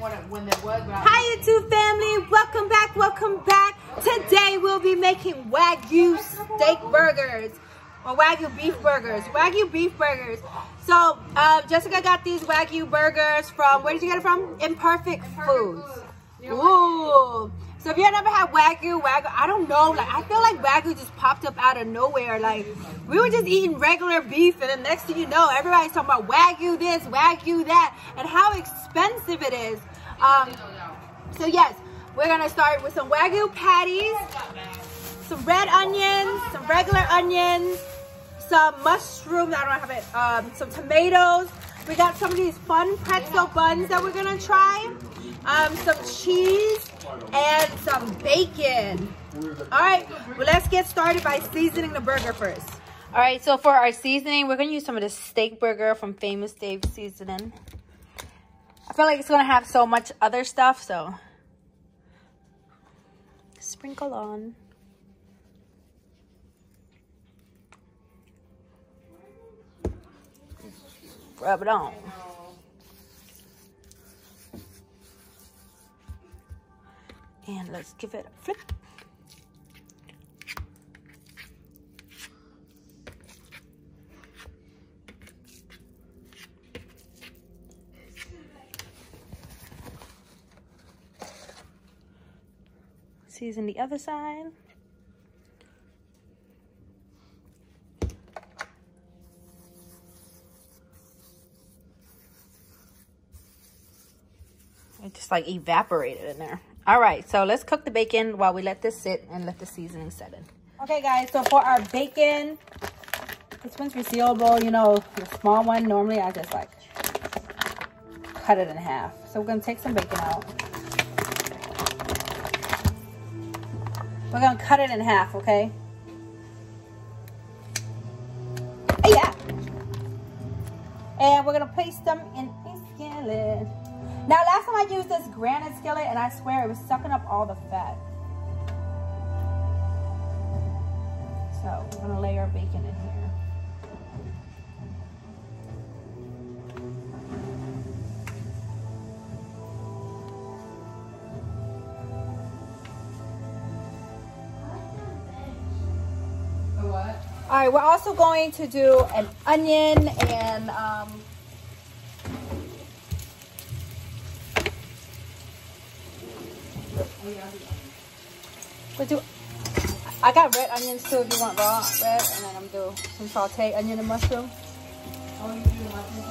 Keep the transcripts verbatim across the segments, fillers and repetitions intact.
wasn't when, it, when there was. But hi YouTube family, welcome back, welcome back. Today we'll be making Wagyu steak burgers, or Wagyu beef burgers, Wagyu beef burgers. So uh, Jessica got these Wagyu burgers from, where did you get it from? Imperfect Foods. Ooh. So if you never had Wagyu, Wagyu, I don't know, like I feel like Wagyu just popped up out of nowhere. Like we were just eating regular beef and the next thing you know, everybody's talking about Wagyu this, Wagyu that, and how expensive it is. Um, so yes, we're gonna start with some Wagyu patties, some red onions, some regular onions, some mushrooms, I don't have it, um, some tomatoes. We got some of these fun pretzel buns that we're gonna try. Um, some cheese and some bacon. All right, well, let's get started by seasoning the burger first. All right, so for our seasoning, we're gonna use some of the steak burger from Famous Dave's seasoning. I feel like it's gonna have so much other stuff, so sprinkle on. Rub it on. And let's give it a flip. Season the other side. It just like evaporated in there. All right, so let's cook the bacon while we let this sit and let the seasoning set in. Okay guys, so for our bacon, this one's resealable, you know, the small one, normally I just like cut it in half. So we're gonna take some bacon out. We're gonna cut it in half, okay? Yeah. And we're gonna place them in a skillet. Now, last time I used this granite skillet, and I swear it was sucking up all the fat. So, we're going to lay our bacon in here. The what? All right, we're also going to do an onion and... Um, We'll do, I got red onions too if you want raw red, and then I'm gonna do some sauteed onion and mushroom. Oh, you do mushroom?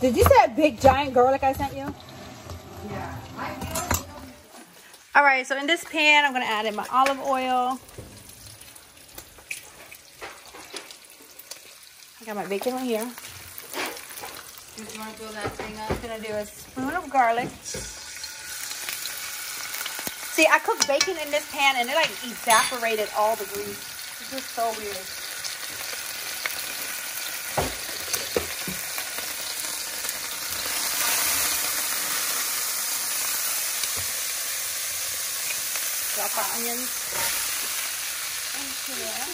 Did you see that big giant garlic I sent you? Yeah. All right, so in this pan, I'm gonna add in my olive oil. I got my bacon right here. Did you want to fill that thing up? I'm gonna do a spoon of garlic. See, I cooked bacon in this pan and it like evaporated all the grease. It's just so weird. Drop our onions into there.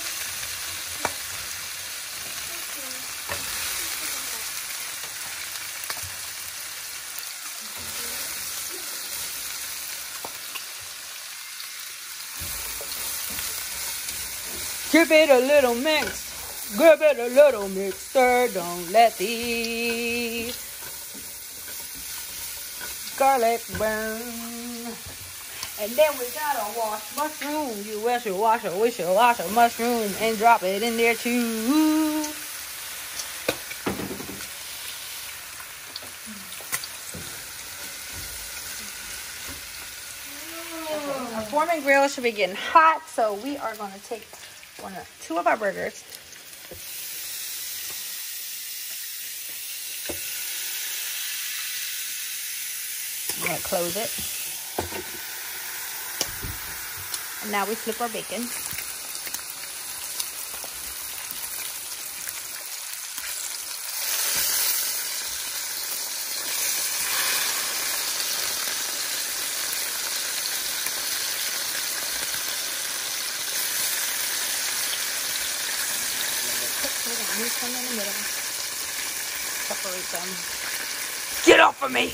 Give it a little mix. Give it a little mixer. Don't let the garlic burn. And then we gotta wash mushroom. You wish you wash a wish you wash a mushroom and drop it in there too. Our form and grill should be getting hot, so we are gonna take one of two of our burgers. to close it. And now we flip our bacon. Here's one in the middle. Separate them. Get off of me!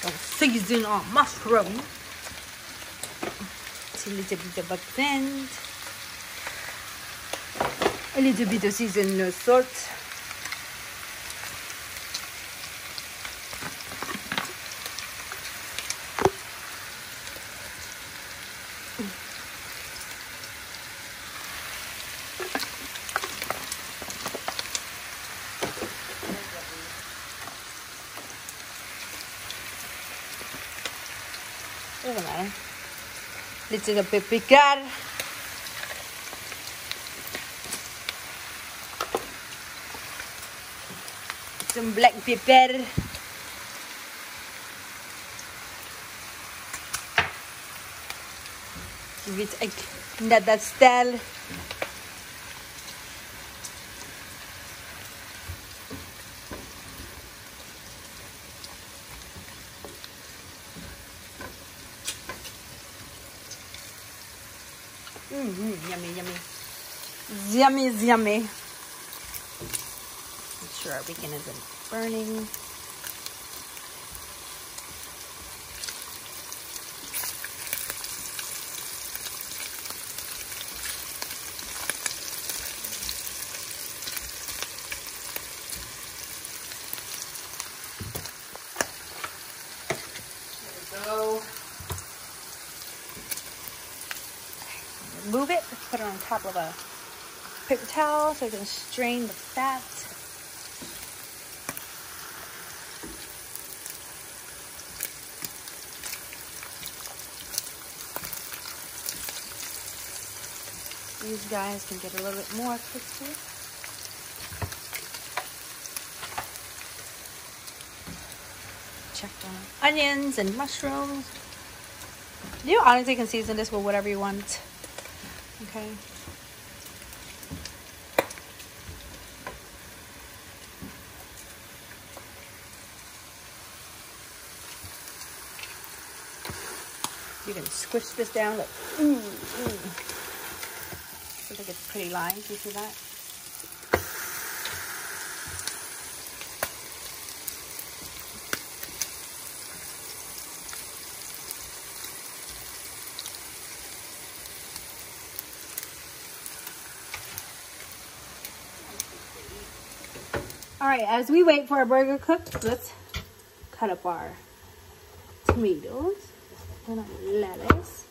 Gonna season our mushroom. It's a little bit of accent, a little bit of seasoned salt, doesn't matter. Little paprika. Some black pepper. Give it another stir. Mm-hmm, yummy, yummy. Yummy, yummy. Make sure our bacon isn't burning. Move it, let's put it on top of a paper towel so we can strain the fat. These guys can get a little bit more crispy. Check on onions and mushrooms. You honestly can season this with whatever you want. Okay. You can squish this down. Look. Ooh, ooh. Looks like it's pretty lined. Do you see that? All right, as we wait for our burger cooked, let's cut up our tomatoes and our lettuce.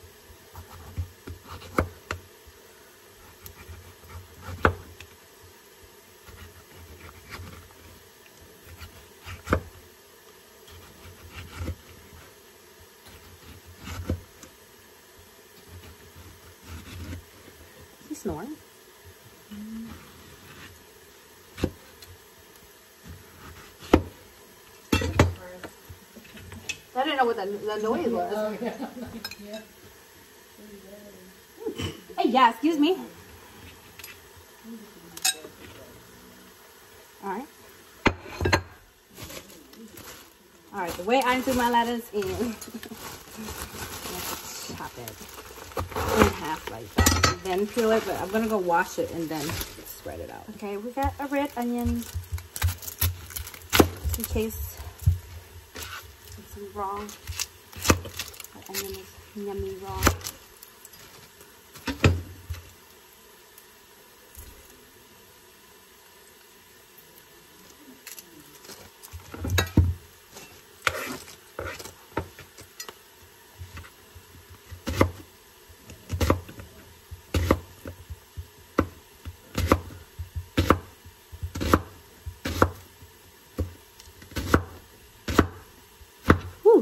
Is he snoring? I didn't know what that, that noise was. Oh, yeah. Yeah. Hey, yeah, excuse me. All right. All right, the way I do my lettuce is let's chop it in half like that, and then peel it, but I'm going to go wash it and then spread it out. Okay, we got a red onion in case raw. That onion is yummy raw.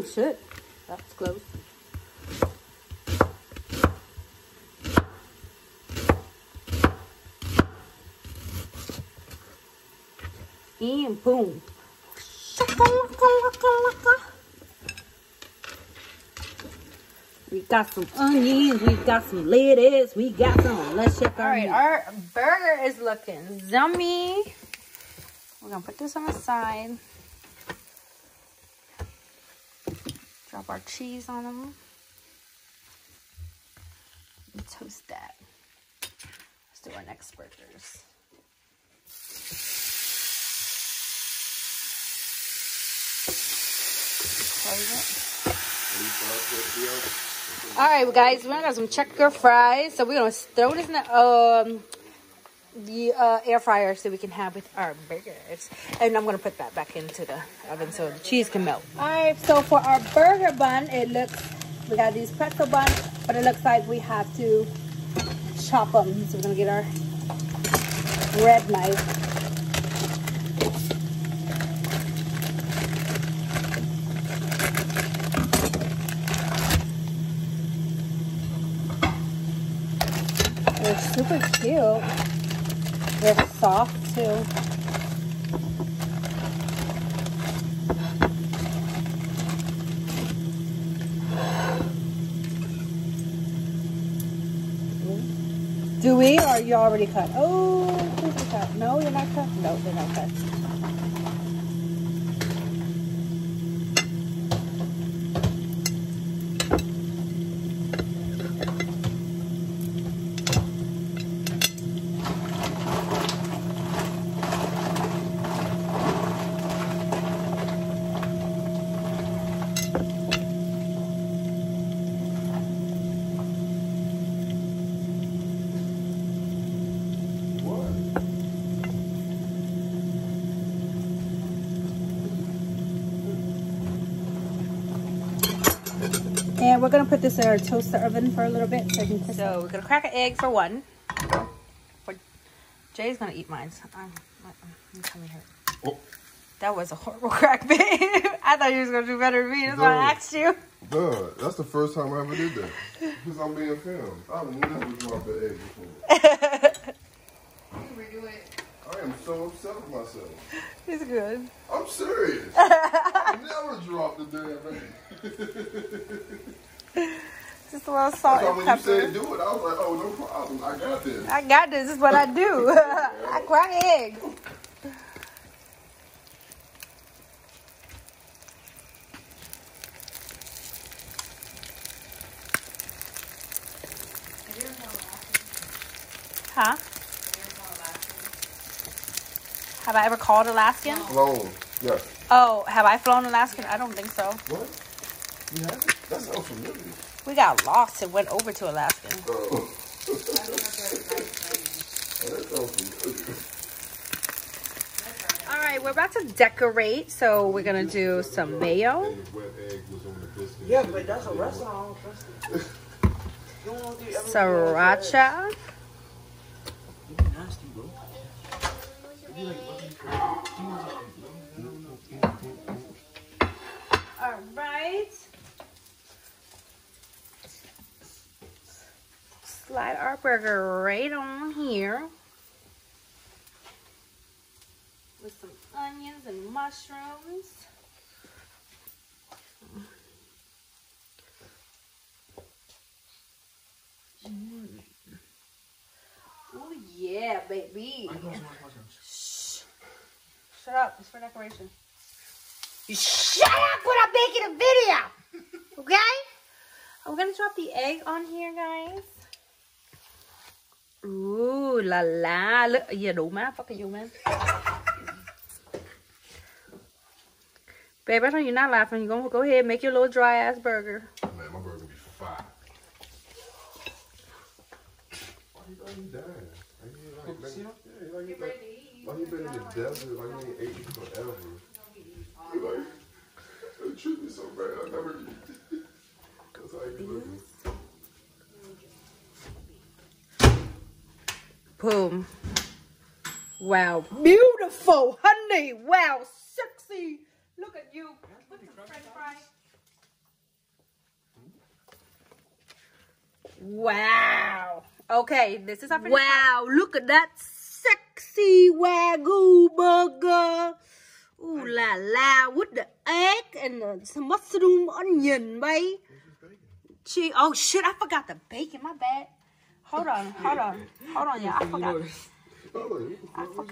shit. That's close. And boom. We got some onions, we got some lettuce, we got some. Let's check our All right, meat. Our burger is looking yummy. We're gonna put this on the side. Drop our cheese on them. And toast that. Let's do our next burgers. All right, well, guys, we got some checker fries, so we're gonna throw this in the um the uh, air fryer so we can have with our burgers, and I'm gonna put that back into the oven so the cheese can melt. All right, so for our burger bun, it looks we got these pretzel buns, but it looks like we have to chop them. So we're gonna get our bread knife. They're super cute. They're soft too. Do we, or are you already cut? Oh, please cut. No, you're not cut. No, they're not cut. And we're gonna put this in our toaster oven for a little bit so I can crisp. So we're gonna crack an egg for one. For, Jay's gonna eat mine. So I'm, I'm coming here. Oh. That was a horrible crack, babe. I thought you was gonna do better than me. That's why I asked you. Duh, that's the first time I ever did that. Because I'm being filmed. I've never dropped an egg before. You can redo it. I am so upset with myself. It's good. I'm serious. I never dropped a damn egg. Just a little salt and pepper. When you said do it, I was like, oh, no problem. I got this. I got this. This is what I do. I crack eggs. Huh? Have I ever called Alaskan? Flown, yes. Oh, have I flown Alaskan? I don't think so. What? Yeah, that's so familiar. We got lost and went over to Alaska. Oh. Oh, that's so familiar. All right, we're about to decorate, so we're gonna do some mayo. Yeah, but that's a restaurant. Sriracha. All right. Slide our burger right on here with some onions and mushrooms. Oh yeah, baby. Shh. Shut up, it's for decoration. You shut up when I'm making a video! Okay? I'm gonna drop the egg on here, guys. Ooh la la, look, yeah, đủ má, fucking you, man. Babe, I know you're not laughing. You're gonna go ahead and make your little dry ass burger. Man, my burger be fire. Why you gonna be dying? Like, like, yeah, like, like, like, why you been in the desert? Why you ain't ate you forever? You're like, they treat me so bad. I never eat. That's how you living. Boom. Wow. Beautiful, honey. Wow. Sexy. Look at you. Look at the french fry. Wow. Okay, this is our first Wow, time. Look at that sexy Wagyu burger. Ooh I la la, with the egg and the mushroom onion, babe. She, oh shit, I forgot the bacon, my bad. Hold on, hold on, hold on, y'all. I forgot. I forgot.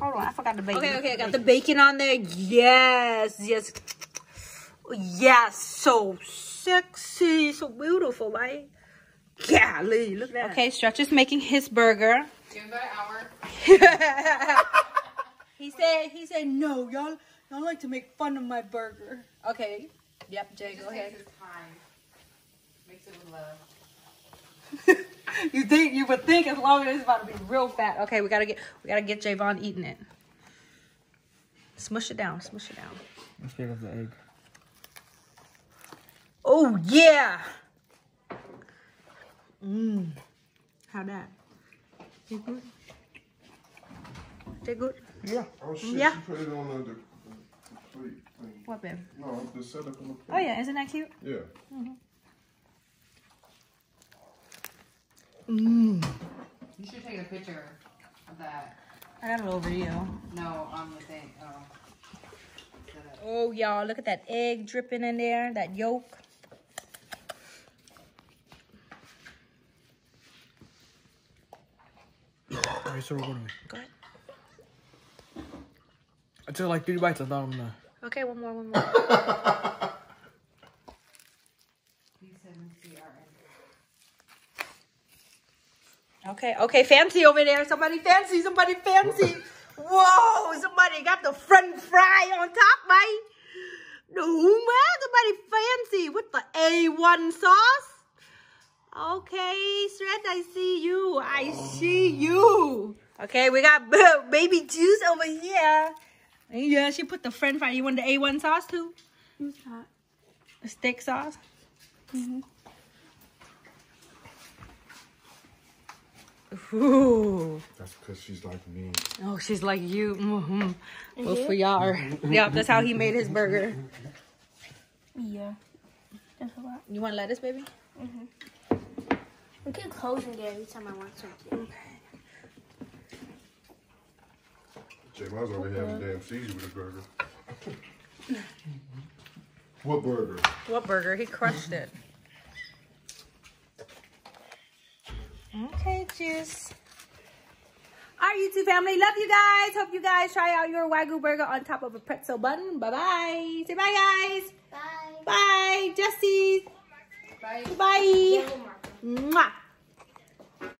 Hold on, I forgot the bacon. Okay, okay, I got the bacon on there. Yes, yes. Yes, so sexy, so beautiful, right? Golly, look at that. Okay, Stretch is making his burger. Give that an hour. He said, he said, no, y'all y'all like to make fun of my burger. Okay. Yep, Jay, go ahead. Takes his time. Makes it with love. You think you would think as long as it's about to be real fat. Okay, we gotta get we gotta get Javon eating it. Smush it down, smush it down. Let's get the egg. Oh yeah. Mmm. How that? Taste good? Taste good? Yeah. Oh shit. Yeah. Put it on the, the plate thing. What babe? No, the setup on the plate. Oh yeah, isn't that cute? Yeah. Mm-hmm. Mm. You should take a picture of that. I got it over you. No, on the thing. Oh, oh y'all, look at that egg dripping in there, that yolk. Alright, so we're going to go ahead. I took like three bites. I thought I'm gonna. Okay, one more, one more. Okay, okay, fancy over there. Somebody fancy, somebody fancy. Whoa, somebody got the french fry on top, mate. No, man, somebody fancy with the A one sauce. Okay, Stretch, I see you. I see you. Okay, we got baby juice over here. Yeah, she put the french fry. You want the A one sauce too? Who's that? The steak sauce? Mm-hmm. Ooh. That's because she's like me. Oh, she's like you. Mm-hmm. Mm-hmm. Well, for y'all are. Yeah, that's how he made his burger. Yeah. That's a lot. You want lettuce, baby? Mm-hmm. We can close and get every time I want something. Jay, I was already having damn seizure with a burger. What burger? What burger? He crushed it. Okay, juice. Our YouTube family, love you guys. Hope you guys try out your Wagyu burger on top of a pretzel bun. Bye-bye. Say bye, guys. Bye. Bye, Jesse. Bye. Bye. Bye. Mwah.